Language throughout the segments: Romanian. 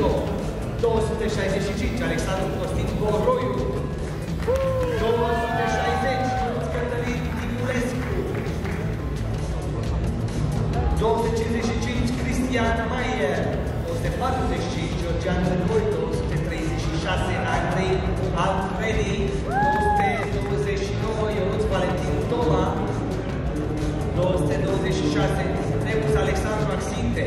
Kilo, 265, Alexandru Costin Coroiu, 260, Cătălir Timulescu, 255, Cristian Maier, 145, Georgian Vănătos, 136, Andrei Alcurenii, 229, Eruț Palettin Tola, 226, Nebus Alexandru Arsinte,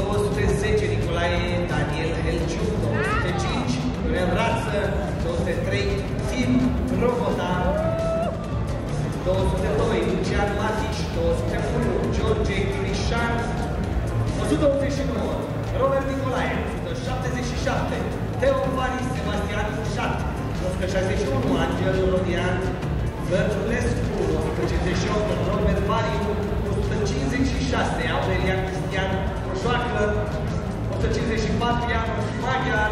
210, Nicolae, Daniel Elciu, 205, Iulian Rață, 203, Tim Robotan, 202, Lucian Matici, 201, George Crișan, 129, Robert Nicolae, 177, Teofani, Sebastian Teofani, 161, Angel Rodian Bărculescu, 158, Robert Mariu, 156, Aurelian Cristian Joacă, 154, Ian Maghiar,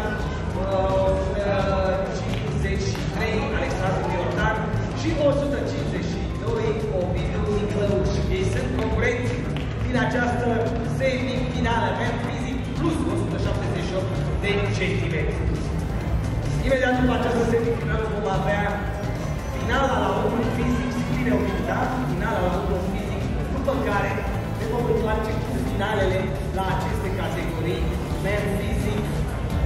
153, Alexandru Costin și 152, Ovidiu Niclăuș. Ei sunt concurenți din această semifinală pentru fizic plus 178 de centimetri. Imediat după această semifinală vom avea finala la omul fizic și bine obiectat, finala la omul fizic, după care ne vom întoarce cu finalele la aceste categorii men fizic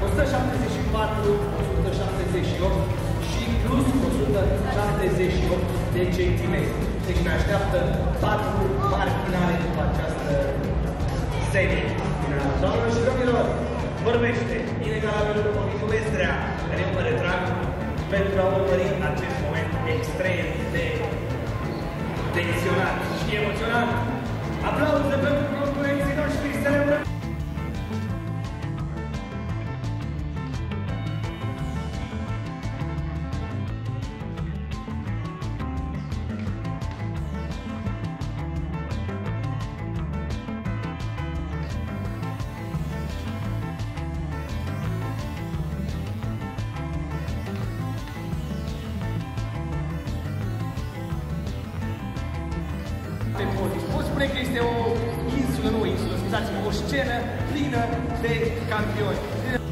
174, 178 și plus 178 de centimetri. Deci ne așteaptă 4 mari finale după această serie. Doamnelor și domnilor, vorbește inegalabil Ovidiu Mestrea, care eu mă retrag pentru a urmări acest moment extrem de tensionat și emoționat. Aplauze pentru concurenții noștri, să le urmărim! Pot spune că este o insulă, nu o insulă, scuzați-mă, o scenă plină de campioni.